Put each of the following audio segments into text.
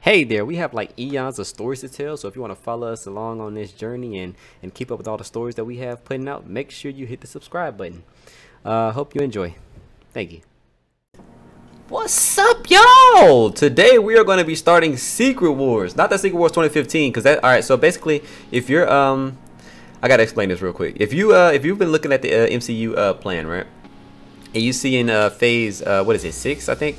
Hey there, we have like eons of stories to tell, so if you want to follow us along on this journey and keep up with all the stories that we have putting out, make sure you hit the subscribe button. Hope you enjoy. Thank you. What's up, y'all? Today we are going to be starting Secret Wars, not that Secret Wars 2015, because that, all right, so basically if you're I gotta explain this real quick. If you've been looking at the MCU plan, right, and you see in phase what is it, 6, I think,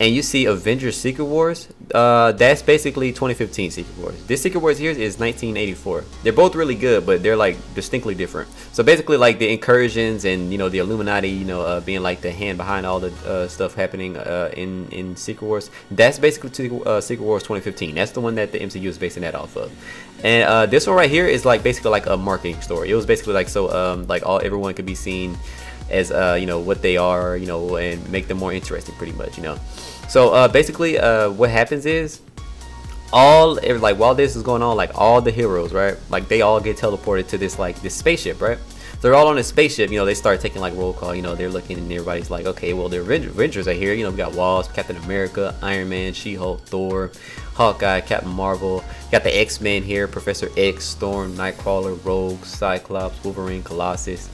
and you see Avengers Secret Wars, that's basically 2015 Secret Wars. This Secret Wars here is 1984. They're both really good, but they're like distinctly different. So basically like the incursions and, you know, the Illuminati, you know, being like the hand behind all the stuff happening in Secret Wars. That's basically Secret Wars 2015. That's the one that the MCU is basing that off of. And this one right here is like basically like a marketing story. It was basically like, so like everyone could be seen as you know what they are, you know, and make them more interesting, pretty much, you know. So basically what happens is, while this is going on, like all the heroes, right, like they all get teleported to this like this spaceship, right? They're all on a spaceship, you know. They start taking like roll call, you know. They're looking and everybody's like, okay, well, the Avengers are here, you know. We got Wasp, Captain America, Iron Man, She-Hulk, Thor, Hawkeye, Captain Marvel. Got the X-Men here: Professor X, Storm, Nightcrawler, Rogue, Cyclops, Wolverine, Colossus.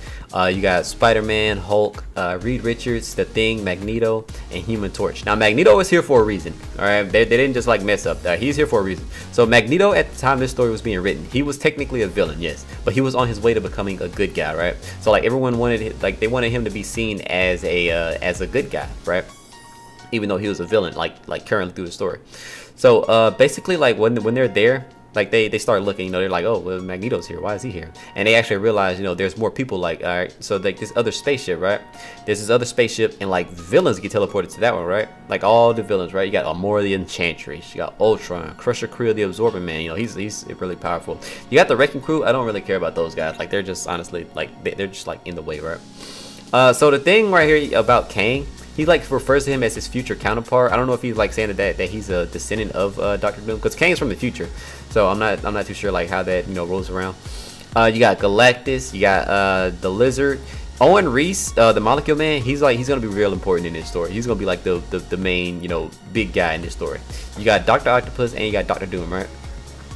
You got Spider-Man, Hulk, Reed Richards, The Thing, Magneto, and Human Torch. Now, Magneto is here for a reason. All right, they didn't just like mess up. He's here for a reason. So Magneto, at the time this story was being written, he was technically a villain, yes, but he was on his way to becoming a good guy, right? So like everyone wanted, like they wanted him to be seen as a good guy, right? Even though he was a villain, like currently through the story. So basically, like when they're there, like they start looking, you know, they're like, oh, well, Magneto's here, why is he here? And they actually realize, you know, there's more people, like, all right, so like this other spaceship, right? There's this other spaceship, and like villains get teleported to that one, right? Like all the villains, right? You got Amora the Enchantress, you got Ultron, Crusher Creel the Absorbing Man, you know, he's really powerful. You got the Wrecking Crew. I don't really care about those guys, like they're just honestly like they're just like in the way, right? So the thing right here about Kang, he like refers to him as his future counterpart. I don't know if he's like saying that he's a descendant of Doctor Doom, because Kang's from the future. So I'm not too sure like how that, you know, rolls around. You got Galactus, you got the Lizard, Owen Reese, the Molecule Man. He's gonna be real important in this story. He's gonna be like the main, you know, big guy in this story. You got Dr. Octopus and you got Doctor Doom, right?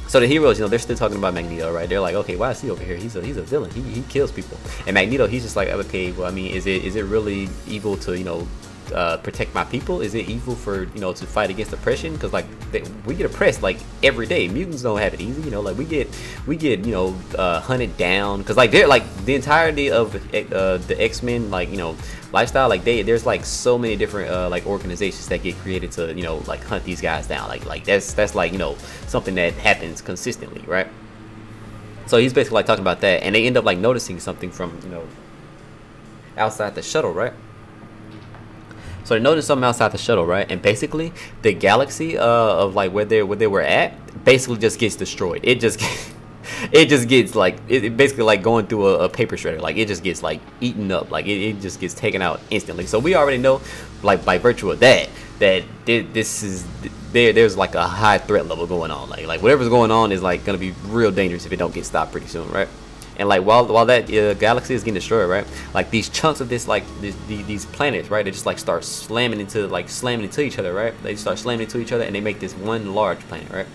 So the heroes, you know, they're still talking about Magneto, right? They're like, okay, why is he over here? He's a villain. He kills people. And Magneto, he's just like, okay, well, I mean, is it really evil to, you know, protect my people? Is it evil for, you know, to fight against oppression? Because like we get oppressed like every day. Mutants don't have it easy, you know. Like we get, you know, hunted down, because like they're like the entirety of the X-Men, like, you know, lifestyle, like there's like so many different like organizations that get created to, you know, like hunt these guys down. Like that's like, you know, something that happens consistently, right? So he's basically like talking about that, and they end up like noticing something from, you know, outside the shuttle, right? So they noticed something outside the shuttle, right? And basically, the galaxy of like where they were at basically just gets destroyed. It just gets like it basically like going through a paper shredder. Like it just gets like eaten up. Like it just gets taken out instantly. So we already know, like by virtue of that this is there's like a high threat level going on. Like whatever's going on is like gonna be real dangerous if it don't get stopped pretty soon, right? And like while that galaxy is getting destroyed, right, like these chunks of this like these planets, right, they just like start slamming into each other, right? They start slamming into each other and they make this one large planet, right?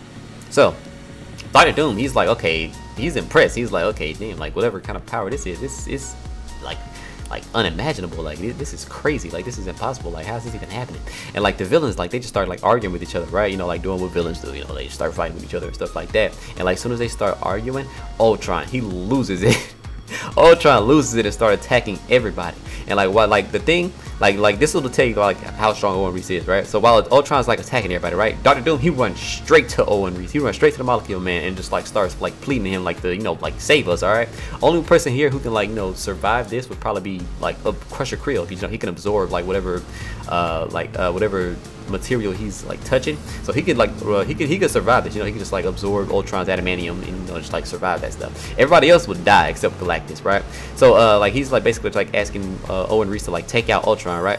So Doctor Doom, he's like, okay, he's impressed. He's like, okay, damn, like whatever kind of power this is, this is like unimaginable. Like this is crazy. Like this is impossible. Like how's this even happening? And like the villains, like they just start like arguing with each other, right? You know, like doing what villains do, you know, they just start fighting with each other and stuff like that. And like as soon as they start arguing, Ultron, he loses it. Ultron loses it and start attacking everybody. And like what, like the thing, like this will tell you like how strong Owen Reese is, right? So while Ultron's like attacking everybody, right, Doctor Doom, he runs straight to Owen Reese. He runs straight to the Molecule Man and just like starts like pleading to him, like, the, you know, like, save us, all right? Only person here who can like, you know, survive this would probably be like a Crusher Creel, because, you know, he can absorb like whatever whatever material he's like touching. So he could like he could survive this, you know. He could just like absorb Ultron's adamantium and, you know, just like survive that stuff. Everybody else would die except Galactus, right? So like he's like basically like asking Owen Reese to like take out Ultron, right?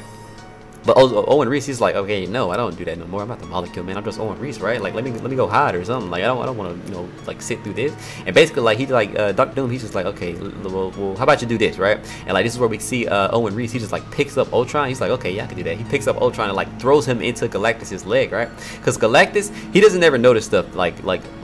But Owen Reese, he's like, okay, no, I don't do that no more. I'm not the Molecule Man. I'm just Owen Reese, right? Like, let me go hide or something. Like, I don't want to, you know, like sit through this. And basically, like, Doctor Doom, he's just like, okay, well, how about you do this, right? And like, this is where we see Owen Reese. He just like picks up Ultron. He's like, okay, yeah, I can do that. He picks up Ultron and like throws him into Galactus's leg, right? Because Galactus, he doesn't ever notice stuff like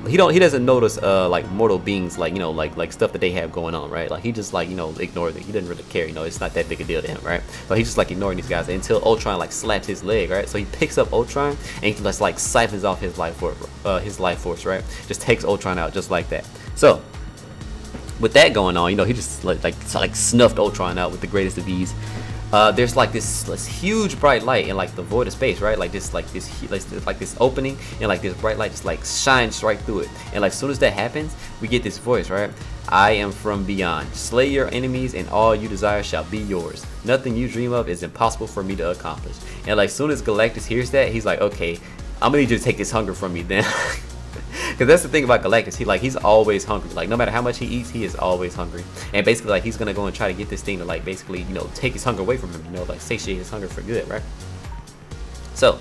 he doesn't notice like mortal beings, like, you know, like stuff that they have going on, right? Like, he just like, you know, ignores it. He doesn't really care. You know, it's not that big a deal to him, right? So he's just like ignoring these guys until Ultron like slaps his leg, right? So he picks up Ultron and he just like siphons off his life force, right? Just takes Ultron out just like that. So with that going on, you know, he just like snuffed Ultron out with the greatest of ease. There's like this huge bright light in like the void of space, right? Like this opening, and like this bright light just like shines right through it. And like as soon as that happens, we get this voice, right? I am from beyond. Slay your enemies and all you desire shall be yours. Nothing you dream of is impossible for me to accomplish. And like as soon as Galactus hears that, he's like, okay, I'm gonna need you to take this hunger from me then. Because that's the thing about Galactus, he's always hungry. Like, no matter how much he eats, he is always hungry. And basically, like, he's gonna go and try to get this thing to, like, basically, you know, take his hunger away from him, you know, like, satiate his hunger for good, right? So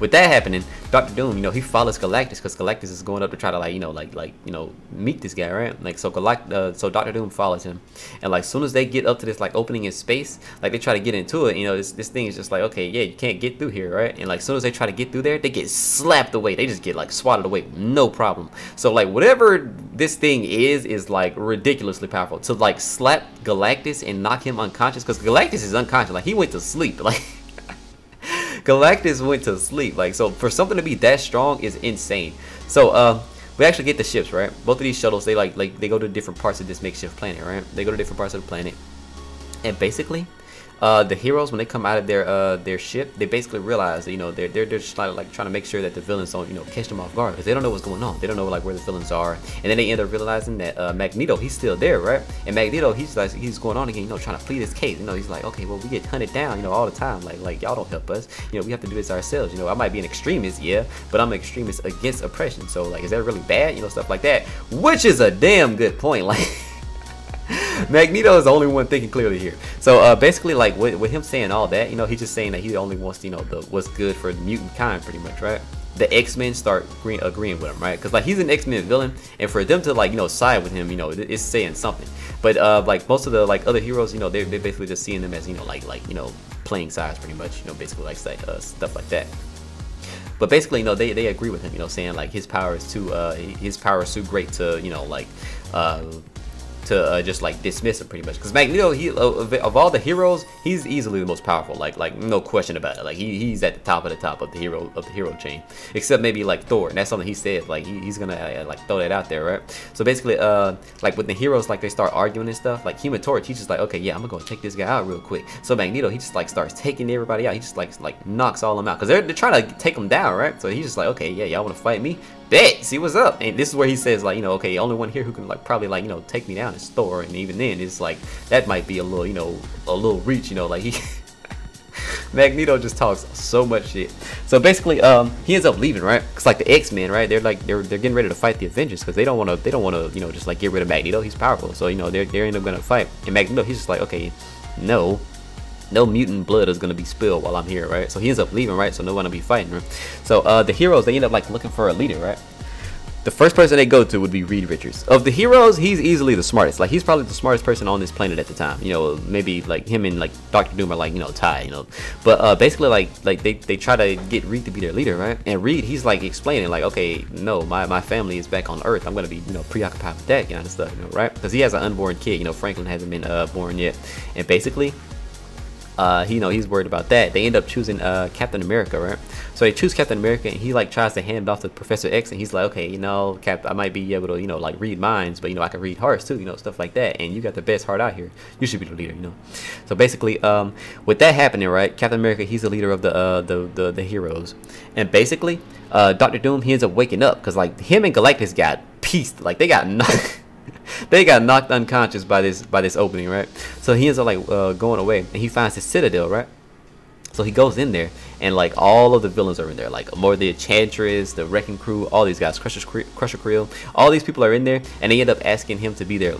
with that happening, Doctor Doom, you know, he follows Galactus because Galactus is going up to try to, like, you know, meet this guy, right? Like, so Doctor Doom follows him, and like as soon as they get up to this like opening in space, like they try to get into it, you know, this thing is just like, okay, yeah, you can't get through here, right? And like as soon as they try to get through there, they get slapped away. They just get like swatted away, no problem. So like whatever this thing is like ridiculously powerful to like slap Galactus and knock him unconscious, because Galactus is unconscious. Like, he went to sleep. Like, Galactus went to sleep. Like, so for something to be that strong is insane. So we actually get the ships, right? Both of these shuttles, they they go to different parts of this makeshift planet, right? They go to different parts of the planet, and basically the heroes, when they come out of their ship, they basically realize that, you know, they're just like trying to make sure that the villains don't, you know, catch them off guard, because they don't know what's going on. They don't know like where the villains are. And then they end up realizing that Magneto, he's still there, right? And Magneto, he's like, he's going on again, you know, trying to plead his case. You know, he's like, okay, well, we get hunted down, you know, all the time. Like y'all don't help us. You know, we have to do this ourselves. You know, I might be an extremist, yeah, but I'm an extremist against oppression. So like, is that really bad? You know, stuff like that, which is a damn good point. Like, Magneto is the only one thinking clearly here. So basically, like with him saying all that, you know, he's just saying that he only wants, you know, the what's good for mutant kind, pretty much, right? The X-Men start agreeing with him, right? Because like he's an X-Men villain, and for them to like, you know, side with him, you know, it's saying something. But like most of the like other heroes, you know, they're basically just seeing them as, you know, like you know, playing sides, pretty much, you know, basically like stuff like that. But basically, you know, they agree with him, you know, saying like his power is too great to, you know, like just like dismiss him, pretty much, because Magneto, he of all the heroes, he's easily the most powerful, like no question about it. Like he's at the top of the hero chain, except maybe like Thor, and that's something he said, like he's gonna like throw that out there, right? So basically like with the heroes, like they start arguing and stuff. Like Human Torch, he's just like, okay, yeah, I'm gonna take this guy out real quick. So Magneto, he just like starts taking everybody out. He just like knocks all them out, because they're trying to take him down, right? So he's just like, okay, yeah, y'all want to fight me? Bet, see what's up. And this is where he says, like, you know, okay, the only one here who can like probably like, you know, take me down is Thor, and even then it's like that might be a little, you know, a little reach, you know, like he Magneto just talks so much shit. So basically he ends up leaving, right? Because like the X-Men, right, they're getting ready to fight the Avengers, because they don't want to, you know, just like get rid of Magneto. He's powerful, so you know they're end up gonna fight. And Magneto, he's just like, okay, no mutant blood is gonna be spilled while I'm here, right? So he ends up leaving, right? So no one will be fighting, right? So the heroes, they end up like looking for a leader, right? The first person they go to would be Reed Richards. Of the heroes, he's easily the smartest. Like, he's probably the smartest person on this planet at the time. You know, maybe like him and like Doctor Doom are like, you know, tied, you know. But basically, like they try to get Reed to be their leader, right? And Reed, he's like explaining, like, okay, no, my family is back on Earth. I'm gonna be, you know, preoccupied with that kind of stuff, you know, right? Because he has an unborn kid. You know, Franklin hasn't been born yet, and basically, you know, he's worried about that. They end up choosing Captain America, right? So they choose Captain America, and he like tries to hand it off to Professor X, and he's like, okay, you know, Cap, I might be able to, you know, like read minds, but you know, I can read hearts too, you know, stuff like that. And you got the best heart out here. You should be the leader, you know. So basically, with that happening, right, Captain America, he's the leader of the heroes, and basically, Doctor Doom, he ends up waking up, because like him and Galactus got pieced, like they got knocked. They got knocked unconscious by this opening, right? So he ends up like going away, and he finds his citadel, right? So he goes in there, and like all of the villains are in there, like more the Enchantress, the Wrecking Crew, all these guys, Crusher Creel, all these people are in there, and they end up asking him to be their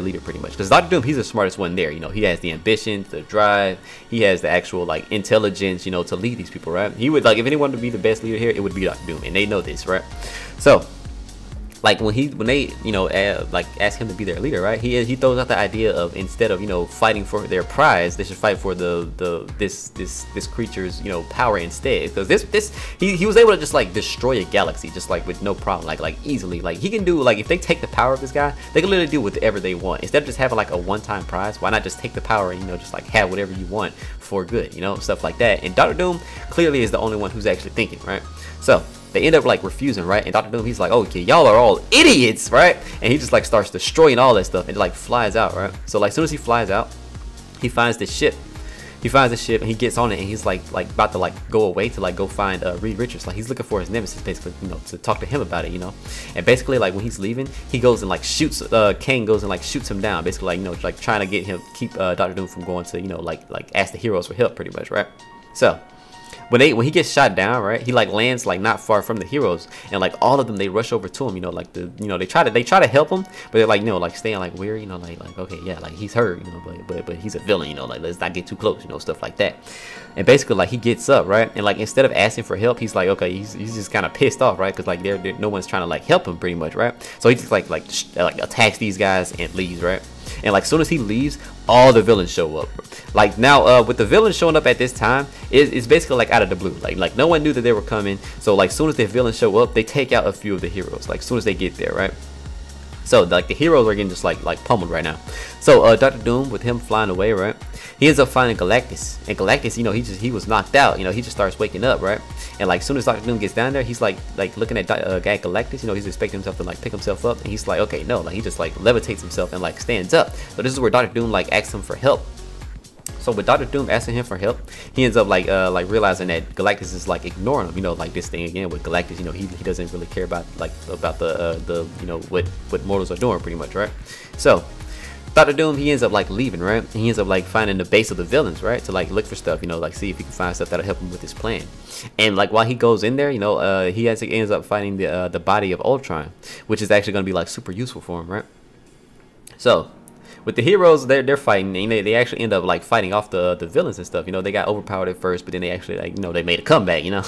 leader, pretty much. Because Doctor Doom, he's the smartest one there. You know, he has the ambition, the drive, he has the actual like intelligence, you know, to lead these people, right? He would, like, if anyone to be the best leader here, it would be Doctor Doom, and they know this, right? So, like when they you know like ask him to be their leader, right, he throws out the idea of, instead of, you know, fighting for their prize, they should fight for this creature's, you know, power instead. Because he was able to just like destroy a galaxy just like with no problem, like easily. Like he can do, like, if they take the power of this guy, they can literally do whatever they want. Instead of just having like a one-time prize, why not just take the power and, you know, just like have whatever you want for good, you know, stuff like that. And Doctor Doom clearly is the only one who's actually thinking, right? So they end up like refusing, right? And Doctor Doom, he's like, okay, y'all are all idiots, right? And he just like starts destroying all that stuff and like flies out, right? So like as soon as he flies out, he finds this ship. He finds the ship and he gets on it, and he's like about to like go away to like go find Reed Richards. Like he's looking for his nemesis, basically, you know, to talk to him about it, you know. And basically, like when he's leaving, he goes and like shoots Kang goes and like shoots him down, basically, like, you know, like trying to get him, keep Doctor Doom from going to, you know, like ask the heroes for help, pretty much, right? So when he gets shot down, right, he like lands like not far from the heroes, and like all of them, they rush over to him, you know, like they try to help him, but they're like, no, like staying like weird, you know, like okay, yeah, like he's hurt, you know, but he's a villain, you know, like let's not get too close, you know, stuff like that. And basically, like he gets up, right, and like instead of asking for help, he's like, okay, he's just kind of pissed off, right, because like they're no one's trying to like help him, pretty much, right? So he just like attacks these guys and leaves, right? And like soon as he leaves, all the villains show up. Like now with the villains showing up at this time, it's basically like out of the blue, like no one knew that they were coming. So like soon as the villains show up, they take out a few of the heroes, like soon as they get there, right? So like the heroes are getting just like pummeled right now. So Doctor Doom, with him flying away, right, he ends up finding Galactus, and Galactus, you know, he was knocked out, you know, he just starts waking up, right? And like soon as Doctor Doom gets down there, he's like looking at Galactus, you know, he's expecting himself to like pick himself up, and he's like, okay, no, like he just like levitates himself and like stands up. So this is where Doctor Doom like asks him for help. So with Doctor Doom asking him for help, he ends up like realizing that Galactus is like ignoring him, you know, like this thing again with Galactus, you know, he doesn't really care about the you know what mortals are doing, pretty much, right? So Doctor Doom, he ends up like leaving, right? And he ends up like finding the base of the villains, right, to like look for stuff, you know, like see if he can find stuff that'll help him with his plan. And like while he goes in there, you know, he ends up finding the body of Ultron, which is actually gonna be like super useful for him, right? So with the heroes, they're fighting, and they actually end up like fighting off the villains and stuff. You know, they got overpowered at first, but then they actually, like, you know, they made a comeback, you know.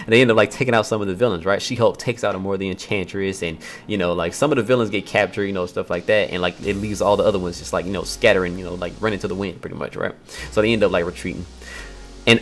And they end up like taking out some of the villains, right? She-Hulk takes out more of the Enchantress, and, you know, like some of the villains get captured, you know, stuff like that, and like it leaves all the other ones just like, you know, scattering, you know, like running to the wind, pretty much, right? So they end up like retreating. And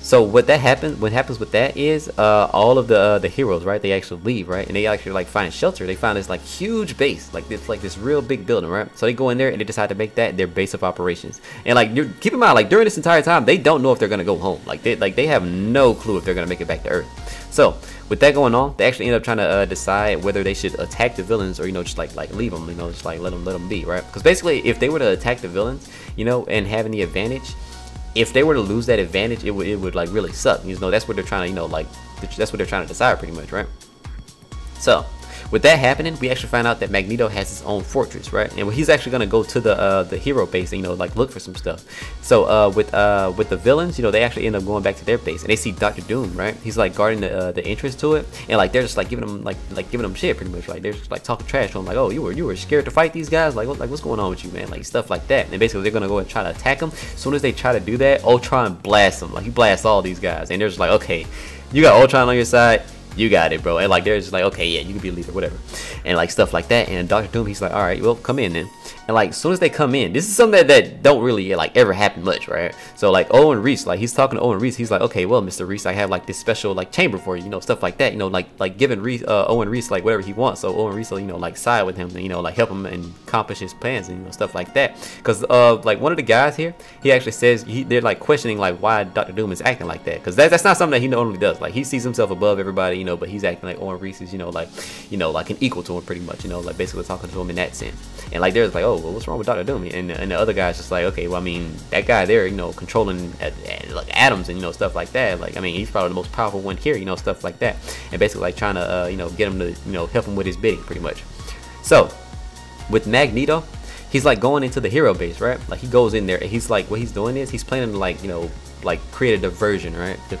so what happens with that is all of the heroes, right, they actually leave, right, and they actually like find shelter. They find this like huge base, like this real big building, right? So they go in there and they decide to make that their base of operations. And like, you keep in mind, like during this entire time, they don't know if they're gonna go home. Like they have no clue if they're gonna make it back to Earth. So with that going on, they actually end up trying to decide whether they should attack the villains or, you know, just like leave them, you know, just like let them be, right? Because basically, if they were to attack the villains, you know, and having the advantage, if they were to lose that advantage, it would like really suck, you know. That's what they're trying to, you know, like that's what they're trying to decide, pretty much, right? So with that happening, we actually find out that Magneto has his own fortress, right? And he's actually gonna go to the hero base and, you know, like look for some stuff. So with the villains, you know, they actually end up going back to their base, and they see Doctor Doom, right? He's like guarding the entrance to it, and like they're just like giving him like giving him shit, pretty much. Like they're just like talking trash to him, like, oh, you were scared to fight these guys, like what's going on with you, man, like stuff like that. And basically they're gonna go and try to attack him. As soon as they try to do that, Ultron blasts them, like he blasts all these guys, and they're just like, okay, you got Ultron on your side. You got it, bro. And like they're just like, okay, yeah, you can be a leader, whatever, and like stuff like that. And Doctor Doom, he's like, all right, well, come in then. And like as soon as they come in, this is something that don't really like ever happen much, right? So like Owen Reese, like he's talking to Owen Reese, he's like, okay, well, Mr. Reese, I have like this special like chamber for you, you know, stuff like that, you know, like giving Reese, Owen Reese, like whatever he wants. So Owen Reese will, you know, like side with him and, you know, like help him and accomplish his plans and, you know, stuff like that. Because like one of the guys here, he actually says they're like questioning like why Doctor Doom is acting like that, because that's not something that he normally does. Like he sees himself above everybody, you know, but he's acting like Owen Reese is, you know, like an equal to him, pretty much, you know, like basically talking to him in that sense. And like they're like, oh, well, what's wrong with Doctor Doom? And the other guy's just like, okay, well, I mean, that guy there, you know, controlling like atoms and, you know, stuff like that. Like, I mean, he's probably the most powerful one here, you know, stuff like that. And basically like trying to, you know, get him to, you know, help him with his bidding, pretty much. So with Magneto, he's like going into the hero base, right? Like he goes in there and he's like, what he's doing is he's planning to, like, you know, like create a diversion, right? To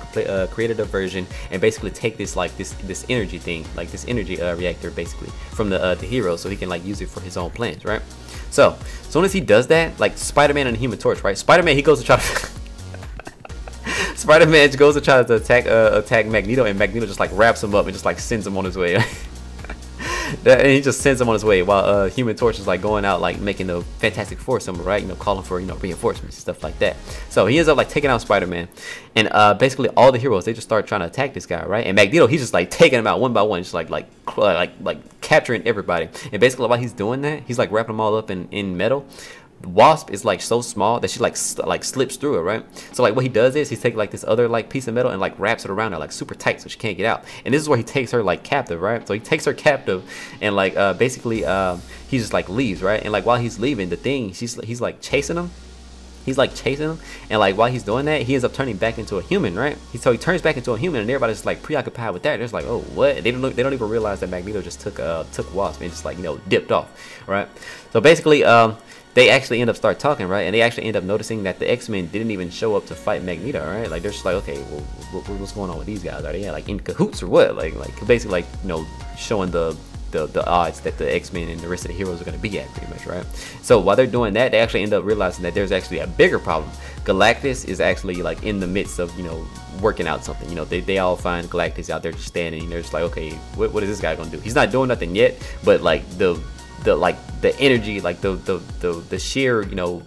create a diversion and basically take this like this energy thing, like this energy reactor basically from the hero, so he can like use it for his own plans, right? So as soon as he does that, like Spider-Man and the Human Torch, right? Spider-Man, he goes to try to Spider-Man goes to try to attack Magneto, and Magneto just like wraps him up and just like sends him on his way. And he just sends him on his way while Human Torch is like going out, like making the Fantastic Four symbol, right? You know, calling for, you know, reinforcements and stuff like that. So he ends up like taking out Spider-Man, and basically all the heroes, they just start trying to attack this guy, right? And Magneto, he's just like taking them out one by one, just like capturing everybody. And basically while he's doing that, he's like wrapping them all up in metal. Wasp is like so small that she like slips through it, right? So like what he does is he takes like this other like piece of metal and like wraps it around her like super tight so she can't get out. And this is where he takes her like captive, right? So he takes her captive and like basically he just like leaves, right? And like while he's leaving, the Thing, he's like chasing him. He's like chasing him, and like while he's doing that, he ends up turning back into a human, right? So he turns back into a human, and everybody's like preoccupied with that. They're just like, oh, what? They don't even realize that Magneto just took Wasp and just like, you know, dipped off, right? So basically, they actually end up start talking, right? And they actually end up noticing that the X-Men didn't even show up to fight Magneto, right? Like they're just like, okay, well, what's going on with these guys? Are they like in cahoots or what? Like basically, like, you know, showing the odds that the X-Men and the rest of the heroes are going to be at, pretty much, right? So while they're doing that, they actually end up realizing that there's actually a bigger problem. Galactus is actually like in the midst of, you know, working out something. You know, they all find Galactus out there just standing, and they're just like, okay, what is this guy going to do? He's not doing nothing yet, but like the energy, like the sheer, you know,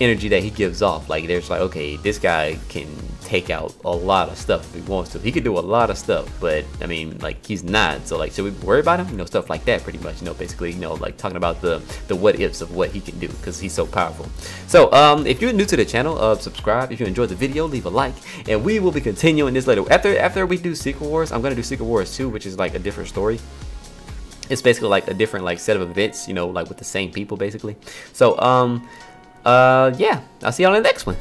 energy that he gives off, like there's like, okay, this guy can take out a lot of stuff if he wants to. He could do a lot of stuff, but I mean, like, he's not, so like, should we worry about him? You know, stuff like that, pretty much. You know, basically, you know, like talking about the what ifs of what he can do because he's so powerful. So if you're new to the channel, subscribe. If you enjoyed the video, leave a like, and we will be continuing this later. After we do Secret Wars, I'm gonna do Secret Wars 2, which is like a different story. It's basically like a different like set of events, you know, like with the same people, basically. So yeah, I'll see y'all in the next one.